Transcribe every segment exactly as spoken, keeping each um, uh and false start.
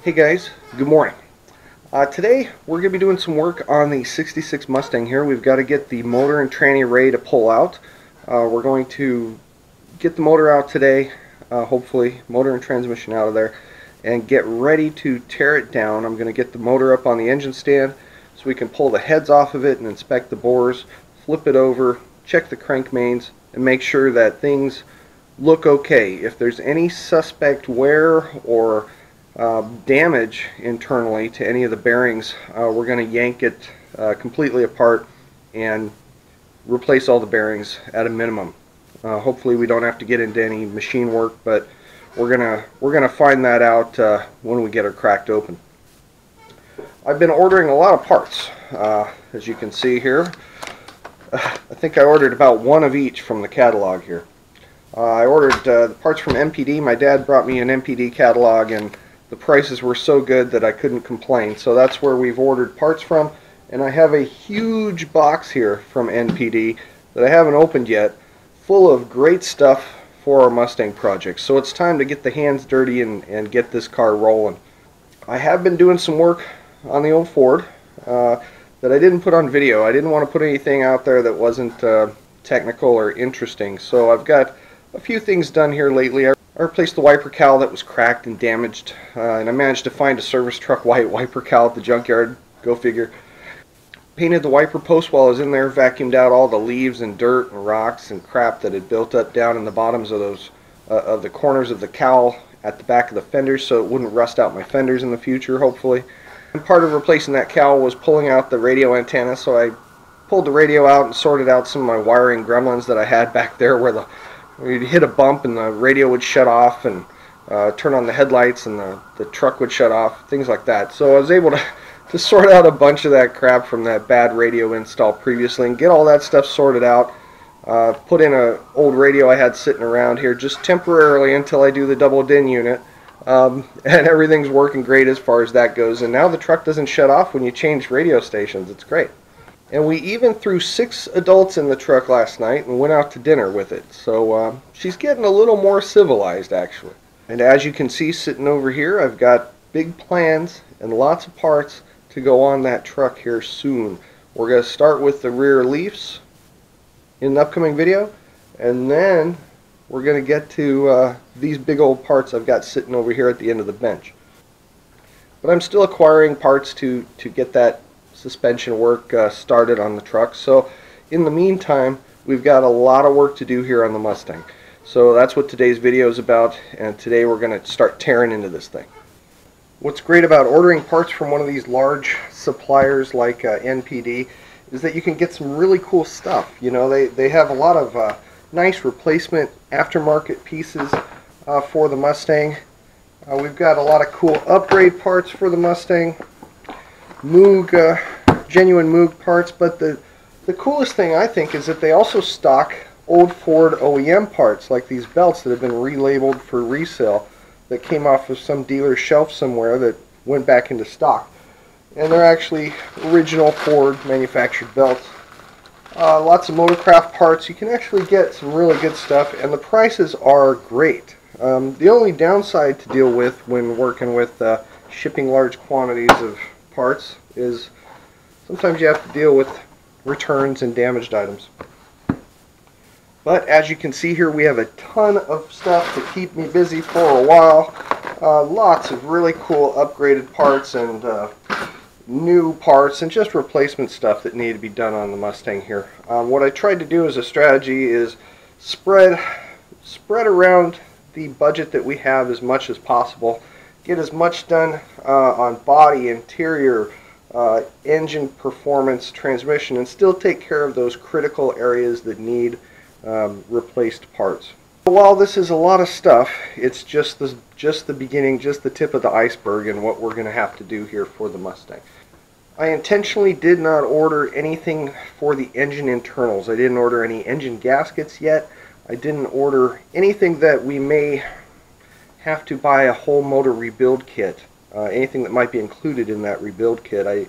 Hey guys, good morning. Uh, today we're going to be doing some work on the sixty-six Mustang here. We've got to get the motor and tranny ready to pull out. Uh, we're going to get the motor out today, uh, hopefully, motor and transmission out of there, and get ready to tear it down. I'm going to get the motor up on the engine stand so we can pull the heads off of it and inspect the bores, flip it over, check the crank mains, and make sure that things look okay. If there's any suspect wear or Uh, damage internally to any of the bearings, uh, we're going to yank it uh, completely apart and replace all the bearings at a minimum. Uh, hopefully we don't have to get into any machine work, but we're gonna we're gonna find that out uh, when we get her cracked open. I've been ordering a lot of parts, uh, as you can see here. uh, I think I ordered about one of each from the catalog here. uh, I ordered uh, the parts from M P D. My dad brought me an M P D catalog, and the prices were so good that I couldn't complain. So that's where we've ordered parts from. And I have a huge box here from N P D that I haven't opened yet, full of great stuff for our Mustang project. So it's time to get the hands dirty and, and get this car rolling. I have been doing some work on the old Ford uh, that I didn't put on video. I didn't want to put anything out there that wasn't uh, technical or interesting. So I've got a few things done here lately. I I replaced the wiper cowl that was cracked and damaged, uh, and I managed to find a service truck white wiper cowl at the junkyard, go figure. Painted the wiper post while I was in there, vacuumed out all the leaves and dirt and rocks and crap that had built up down in the bottoms of those, uh, of the corners of the cowl at the back of the fenders, so it wouldn't rust out my fenders in the future, hopefully. And part of replacing that cowl was pulling out the radio antenna, so I pulled the radio out and sorted out some of my wiring gremlins that I had back there where the you'd hit a bump and the radio would shut off, and uh, turn on the headlights and the, the truck would shut off, things like that. So I was able to, to sort out a bunch of that crap from that bad radio install previously and get all that stuff sorted out. Uh, put in an old radio I had sitting around here just temporarily until I do the double D I N unit. Um, and everything's working great as far as that goes. And now the truck doesn't shut off when you change radio stations. It's great. And we even threw six adults in the truck last night and went out to dinner with it. So uh, she's getting a little more civilized, actually. And as you can see sitting over here, I've got big plans and lots of parts to go on that truck here soon. We're going to start with the rear leafs in an upcoming video. And then we're going to get to uh, these big old parts I've got sitting over here at the end of the bench. But I'm still acquiring parts to, to get that suspension work uh, started on the truck. So in the meantime, we've got a lot of work to do here on the Mustang. So that's what today's video is about, and today we're going to start tearing into this thing. What's great about ordering parts from one of these large suppliers like uh, N P D is that you can get some really cool stuff. You know, they, they have a lot of uh, nice replacement aftermarket pieces uh, for the Mustang. Uh, we've got a lot of cool upgrade parts for the Mustang. Moog, uh, genuine Moog parts, but the, the coolest thing I think is that they also stock old Ford O E M parts, like these belts that have been relabeled for resale that came off of some dealer's shelf somewhere that went back into stock. And they're actually original Ford manufactured belts. Uh, lots of Motorcraft parts. You can actually get some really good stuff, and the prices are great. Um, the only downside to deal with when working with uh, shipping large quantities of parts is sometimes you have to deal with returns and damaged items. But as you can see here, we have a ton of stuff to keep me busy for a while. Uh, lots of really cool upgraded parts and uh, new parts and just replacement stuff that need to be done on the Mustang here. Um, what I tried to do as a strategy is spread spread around the budget that we have as much as possible. Get as much done uh, on body, interior, uh, engine performance, transmission, and still take care of those critical areas that need um, replaced parts. But while this is a lot of stuff, it's just the, just the beginning, just the tip of the iceberg, and what we're going to have to do here for the Mustang. I intentionally did not order anything for the engine internals. I didn't order any engine gaskets yet. I didn't order anything that we may have to buy a whole motor rebuild kit. Uh, anything that might be included in that rebuild kit, I,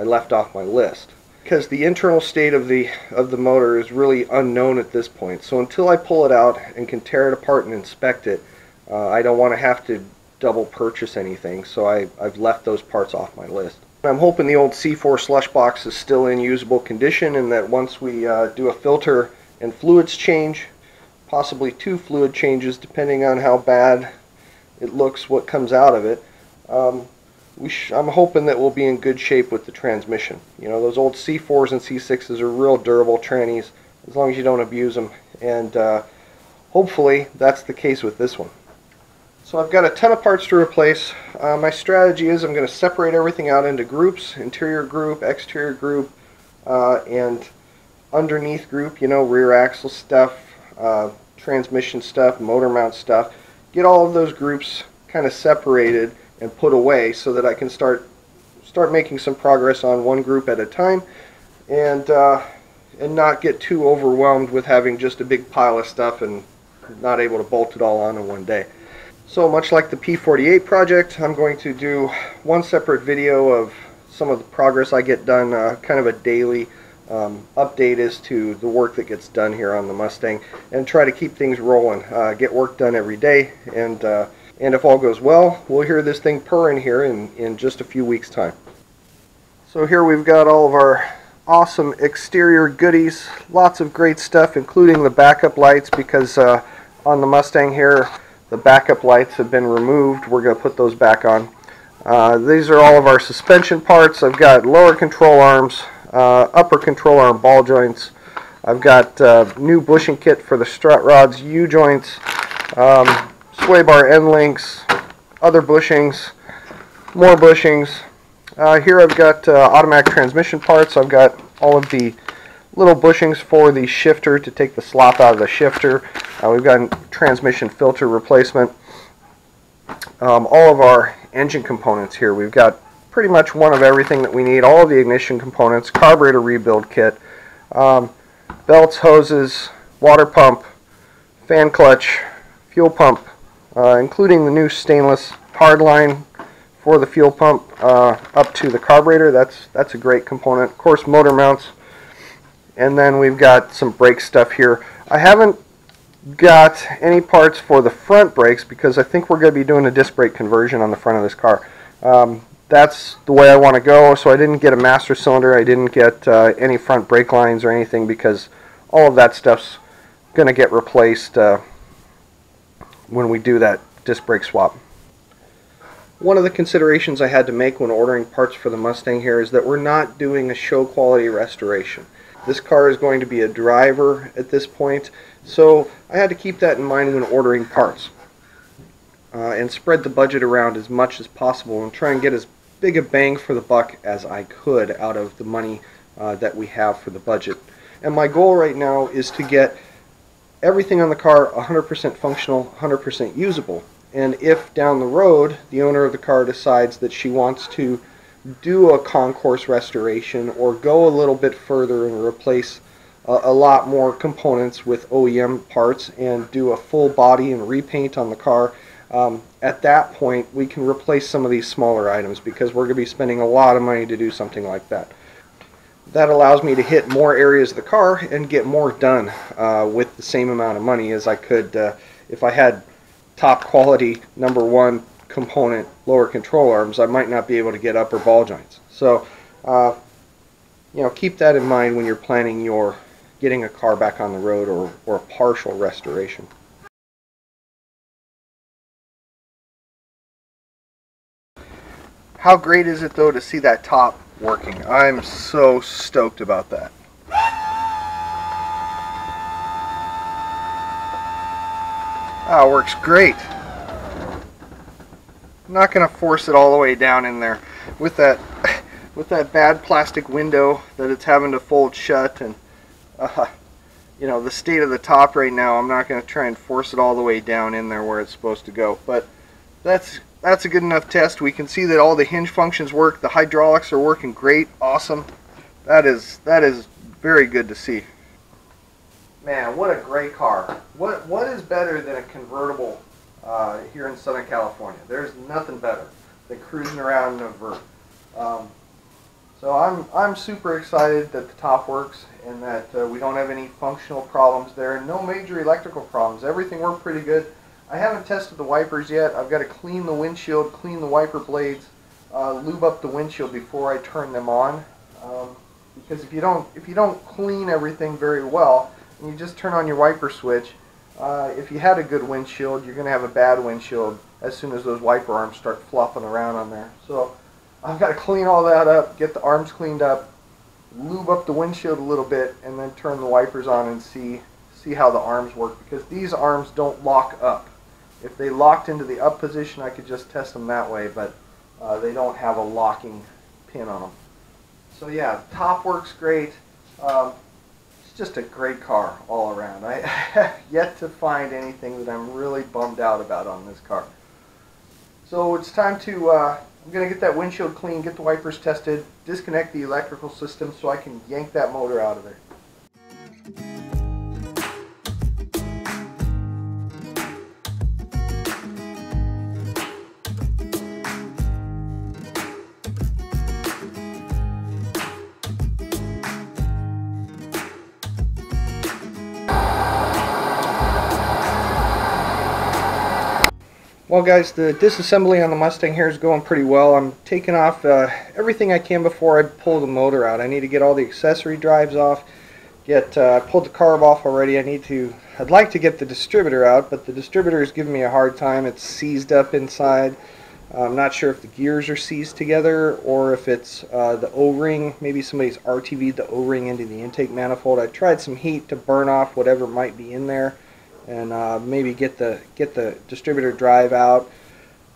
I left off my list, because the internal state of the of the motor is really unknown at this point. So until I pull it out and can tear it apart and inspect it, uh, I don't want to have to double purchase anything, so I, I've left those parts off my list. I'm hoping the old C four slush box is still in usable condition, and that once we uh, do a filter and fluids change, possibly two fluid changes depending on how bad it looks, what comes out of it, um, we sh I'm hoping that we'll be in good shape with the transmission. You know, those old C fours and C sixes are real durable trannies as long as you don't abuse them, and uh, hopefully that's the case with this one. So I've got a ton of parts to replace. Uh, my strategy is I'm going to separate everything out into groups, interior group, exterior group, uh, and underneath group, you know, rear axle stuff, uh, transmission stuff, motor mount stuff. Get all of those groups kind of separated and put away so that I can start start making some progress on one group at a time, and, uh, and not get too overwhelmed with having just a big pile of stuff and not able to bolt it all on in one day. So much like the P forty-eight project, I'm going to do one separate video of some of the progress I get done, uh, kind of a daily um, update as to the work that gets done here on the Mustang, and try to keep things rolling, uh, get work done every day, and, uh, and if all goes well, we'll hear this thing purring here in, in just a few weeks' time. So here we've got all of our awesome exterior goodies, lots of great stuff, including the backup lights, because uh, on the Mustang here, the backup lights have been removed. We're going to put those back on. Uh, these are all of our suspension parts. I've got lower control arms, uh, upper control arm ball joints. I've got uh, new bushing kit for the strut rods, U-joints, um, sway bar end links, other bushings, more bushings. Uh, here I've got uh, automatic transmission parts. I've got all of the little bushings for the shifter to take the slop out of the shifter. Uh, we've got a transmission filter replacement. Um, all of our engine components here. We've got pretty much one of everything that we need. All of the ignition components, carburetor rebuild kit, um, belts, hoses, water pump, fan clutch, fuel pump, uh, including the new stainless hardline for the fuel pump uh, up to the carburetor. That's, that's a great component. Of course, motor mounts. And then we've got some brake stuff here. I haven't got any parts for the front brakes because I think we're going to be doing a disc brake conversion on the front of this car. Um, that's the way I want to go, so I didn't get a master cylinder. I didn't get uh, any front brake lines or anything because all of that stuff's going to get replaced uh, when we do that disc brake swap. One of the considerations I had to make when ordering parts for the Mustang here is that we're not doing a show quality restoration. This car is going to be a driver at this point, so I had to keep that in mind when ordering parts uh, and spread the budget around as much as possible and try and get as big a bang for the buck as I could out of the money uh, that we have for the budget. And my goal right now is to get everything on the car one hundred percent functional, one hundred percent usable. And if down the road the owner of the car decides that she wants to do a concourse restoration or go a little bit further and replace a, a lot more components with O E M parts and do a full body and repaint on the car, um, at that point we can replace some of these smaller items because we're going to be spending a lot of money to do something like that. That allows me to hit more areas of the car and get more done uh, with the same amount of money as I could uh, if I had top quality number one component lower control arms. I might not be able to get upper ball joints. So uh, you know, keep that in mind when you're planning your getting a car back on the road or, or a partial restoration. How great is it though to see that top working? I'm so stoked about that. Ah, oh, works great. I'm not going to force it all the way down in there with that with that bad plastic window that it's having to fold shut, and uh, you know, the state of the top right now, I'm not going to try and force it all the way down in there where it's supposed to go, but that's that's a good enough test. We can see that all the hinge functions work, the hydraulics are working great. Awesome. That is that is very good to see. Man, what a great car. What what is better than a convertible? Uh, here in Southern California, there's nothing better than cruising around in a vert. Um, so I'm I'm super excited that the top works and that uh, we don't have any functional problems there. No major electrical problems. Everything worked pretty good. I haven't tested the wipers yet. I've got to clean the windshield, clean the wiper blades, uh, lube up the windshield before I turn them on. Um, because if you don't, if you don't clean everything very well, and you just turn on your wiper switch, uh, if you had a good windshield, you're going to have a bad windshield as soon as those wiper arms start flopping around on there. So I've got to clean all that up, get the arms cleaned up, lube up the windshield a little bit, and then turn the wipers on and see see how the arms work, because these arms don't lock up. If they locked into the up position, I could just test them that way, but uh, they don't have a locking pin on them. So yeah, top works great. Um, it's just a great car all around. I have yet to find anything that I'm really bummed out about on this car. So it's time to, uh, I'm going to get that windshield clean, get the wipers tested, disconnect the electrical system so I can yank that motor out of there. Well guys, the disassembly on the Mustang here is going pretty well. I'm taking off uh, everything I can before I pull the motor out. I need to get all the accessory drives off. Get uh, I pulled the carb off already. I need to, I'd like to get the distributor out, but the distributor is giving me a hard time. It's seized up inside. I'm not sure if the gears are seized together or if it's uh, the O-ring. Maybe somebody's R T V'd the O-ring into the intake manifold. I tried some heat to burn off whatever might be in there, and uh, maybe get the get the distributor drive out.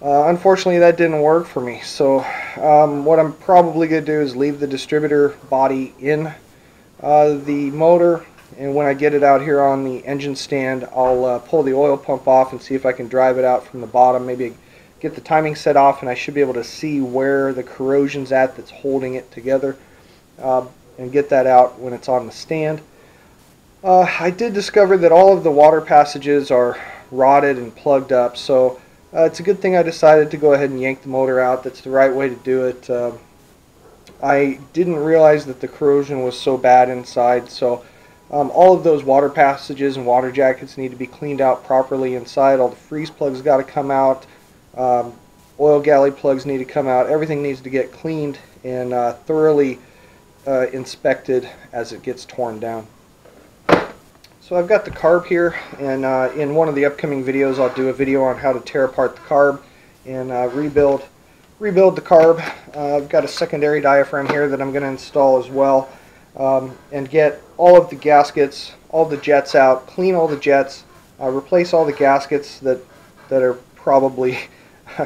Uh, unfortunately, that didn't work for me, so um, what I'm probably going to do is leave the distributor body in uh, the motor, and when I get it out here on the engine stand, I'll uh, pull the oil pump off and see if I can drive it out from the bottom, maybe get the timing set off, and I should be able to see where the corrosion's at that's holding it together, uh, and get that out when it's on the stand. Uh, I did discover that all of the water passages are rotted and plugged up, so uh, it's a good thing I decided to go ahead and yank the motor out. That's the right way to do it. Uh, I didn't realize that the corrosion was so bad inside, so um, all of those water passages and water jackets need to be cleaned out properly inside. All the freeze plugs got to come out, um, oil galley plugs need to come out, everything needs to get cleaned and uh, thoroughly uh, inspected as it gets torn down. So I've got the carb here, and uh, in one of the upcoming videos I'll do a video on how to tear apart the carb and uh, rebuild rebuild the carb. Uh, I've got a secondary diaphragm here that I'm going to install as well, um, and get all of the gaskets, all the jets out, clean all the jets, uh, replace all the gaskets that, that are probably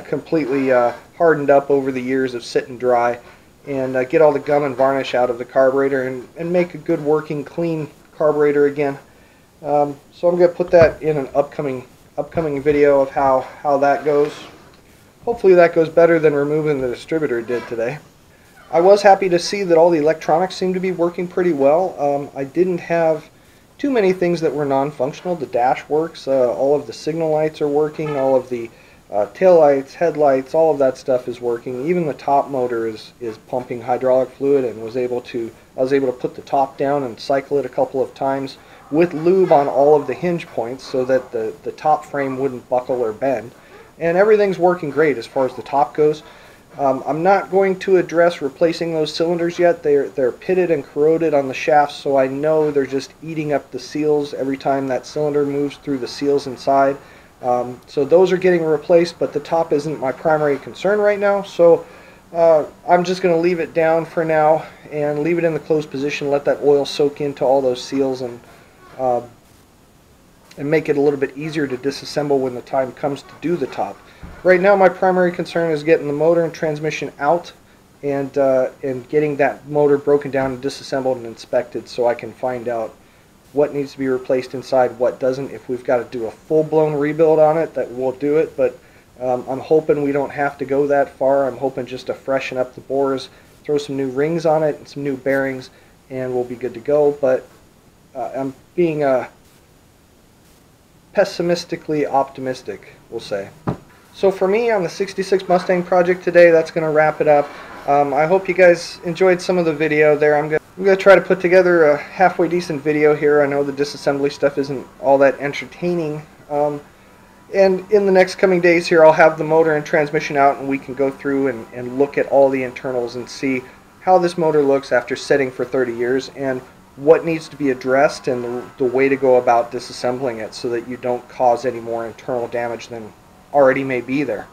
completely uh, hardened up over the years of sitting dry, and uh, get all the gum and varnish out of the carburetor and, and make a good working clean carburetor again. Um, so I'm going to put that in an upcoming upcoming video of how, how that goes. Hopefully that goes better than removing the distributor did today. I was happy to see that all the electronics seem to be working pretty well. Um, I didn't have too many things that were non-functional. The dash works, uh, all of the signal lights are working, all of the uh, tail lights, headlights, all of that stuff is working. Even the top motor is, is pumping hydraulic fluid, and was able to, I was able to put the top down and cycle it a couple of times with lube on all of the hinge points so that the, the top frame wouldn't buckle or bend. And everything's working great as far as the top goes. Um, I'm not going to address replacing those cylinders yet. They're, they're pitted and corroded on the shafts, so I know they're just eating up the seals every time that cylinder moves through the seals inside. Um, so those are getting replaced, but the top isn't my primary concern right now. So uh, I'm just going to leave it down for now and leave it in the closed position, let that oil soak into all those seals, and Uh, and make it a little bit easier to disassemble when the time comes to do the top. Right now my primary concern is getting the motor and transmission out, and, uh, and getting that motor broken down and disassembled and inspected so I can find out what needs to be replaced inside, what doesn't. If we've got to do a full-blown rebuild on it, that we'll do it, but um, I'm hoping we don't have to go that far. I'm hoping just to freshen up the bores, throw some new rings on it and some new bearings, and we'll be good to go. But Uh, I'm being uh, pessimistically optimistic, we'll say. So for me on the sixty-six Mustang project today, that's going to wrap it up. Um, I hope you guys enjoyed some of the video there. I'm going to try to put together a halfway decent video here. I know the disassembly stuff isn't all that entertaining, um, And in the next coming days here, I'll have the motor and transmission out, and we can go through and, and look at all the internals and see how this motor looks after sitting for thirty years and what needs to be addressed and the, the way to go about disassembling it so that you don't cause any more internal damage than already may be there.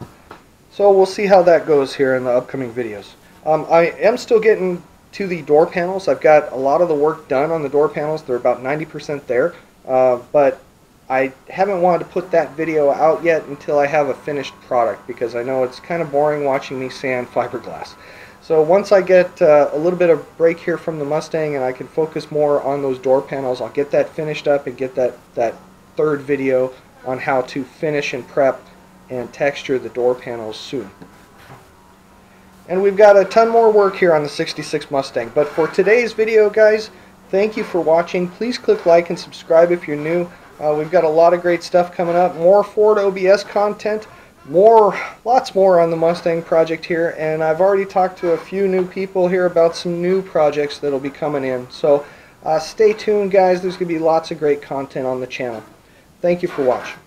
So we'll see how that goes here in the upcoming videos. Um, I am still getting to the door panels. I've got a lot of the work done on the door panels. They're about ninety percent there, uh, but I haven't wanted to put that video out yet until I have a finished product, because I know it's kind of boring watching me sand fiberglass. So once I get uh, a little bit of break here from the Mustang and I can focus more on those door panels, I'll get that finished up and get that, that third video on how to finish and prep and texture the door panels soon. And we've got a ton more work here on the sixty-six Mustang. But for today's video, guys, thank you for watching. Please click like and subscribe if you're new. Uh, we've got a lot of great stuff coming up, more Ford O B S content, more, lots more on the Mustang project here, and I've already talked to a few new people here about some new projects that'll be coming in. So uh, stay tuned, guys. There's going to be lots of great content on the channel. Thank you for watching.